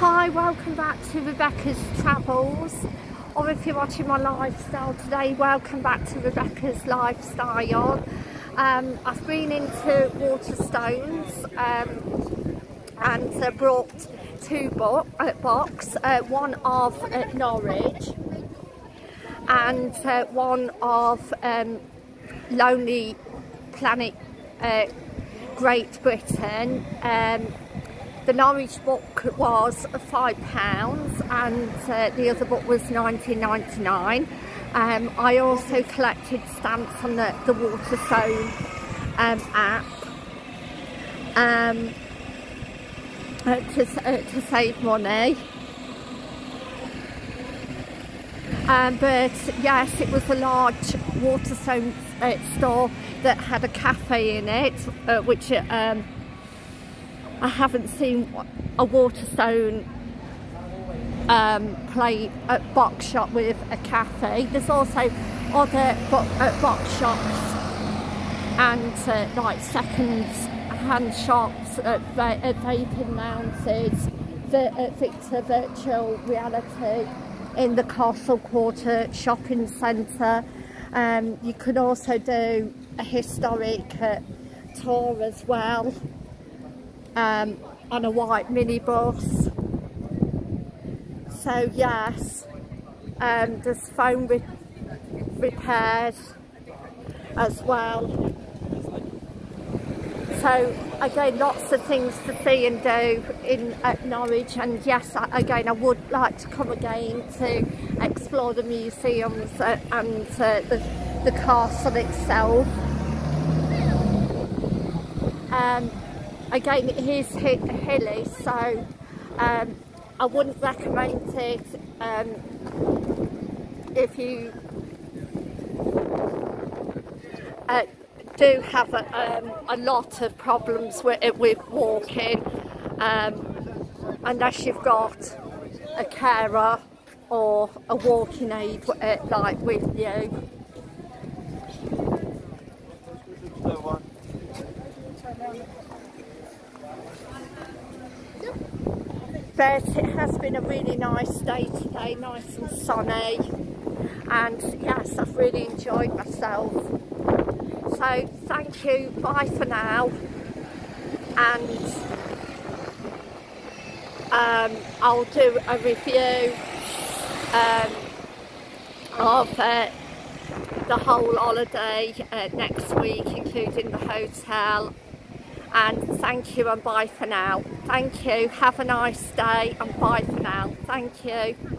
Hi, welcome back to Rebecca's Travels, or if you're watching my lifestyle today, welcome back to Rebecca's Lifestyle. I've been into Waterstones and brought two boxes, one of Norwich and one of Lonely Planet Great Britain. The Norwich book was £5 and the other book was £19.99. I also collected stamps on the Waterstone app to save money. But yes, it was a large Waterstone store that had a cafe in it, which I haven't seen a Waterstone box shop with a cafe. There's also other box shops and like second-hand shops, vaping lounges, virtual reality in the Castle Quarter shopping centre. You can also do a historic tour as well. On a white minibus. So yes, there's phone repairs as well. So again, lots of things to see and do in at Norwich, and yes, again, I would like to come again to explore the museums and the castle itself. Again, it is hilly, so I wouldn't recommend it if you do have a lot of problems with walking, unless you've got a carer or a walking aid like with you. But it has been a really nice day today, nice and sunny, and yes, I've really enjoyed myself. So thank you, bye for now, and I'll do a review of the whole holiday next week, including the hotel. And thank you and bye for now. Thank you, have a nice day and bye for now. Thank you.